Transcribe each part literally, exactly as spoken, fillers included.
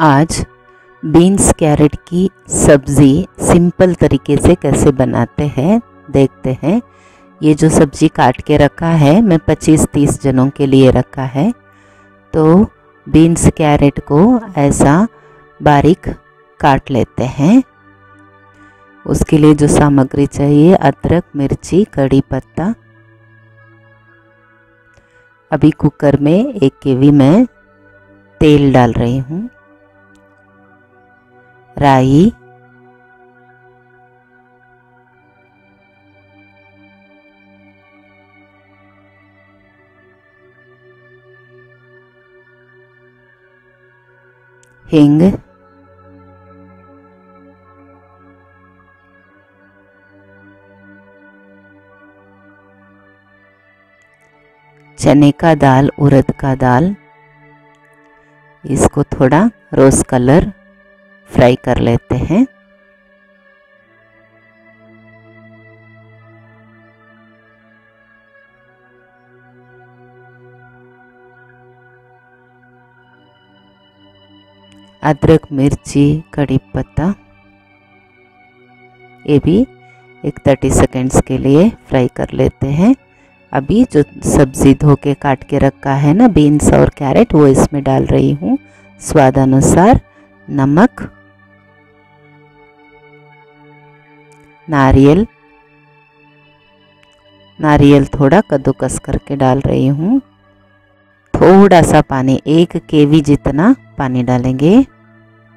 आज beans carat की सब्ज़ी सिंपल तरीके से कैसे बनाते हैं देखते हैं। ये जो सब्ज़ी काट के रखा है मैं पच्चीस तीस जनों के लिए रखा है। तो बीन्स कैरेट को ऐसा बारीक काट लेते हैं। उसके लिए जो सामग्री चाहिए अदरक, मिर्ची, कड़ी पत्ता। अभी कुकर में एक केवी में तेल डाल रही हूँ। राई, हिंग, चने का दाल, उड़द का दाल, इसको थोड़ा रोज कलर फ्राई कर लेते हैं। अदरक, मिर्ची, कड़ी पत्ता ये भी एक तीस सेकेंड्स के लिए फ्राई कर लेते हैं। अभी जो सब्ज़ी धो के काट के रखा है ना बीन्स और कैरेट, वो इसमें डाल रही हूँ। स्वाद अनुसार नमक, नारियल नारियल थोड़ा कद्दूकस करके डाल रही हूँ। थोड़ा सा पानी, एक केवी जितना पानी डालेंगे।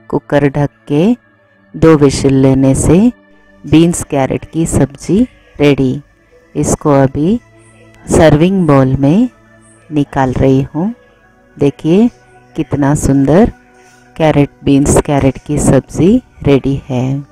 कुकर ढक के दो विशिल लेने से बीन्स कैरेट की सब्ज़ी रेडी। इसको अभी सर्विंग बाउल में निकाल रही हूँ। देखिए कितना सुंदर कैरेट बीन्स कैरेट की सब्ज़ी रेडी है।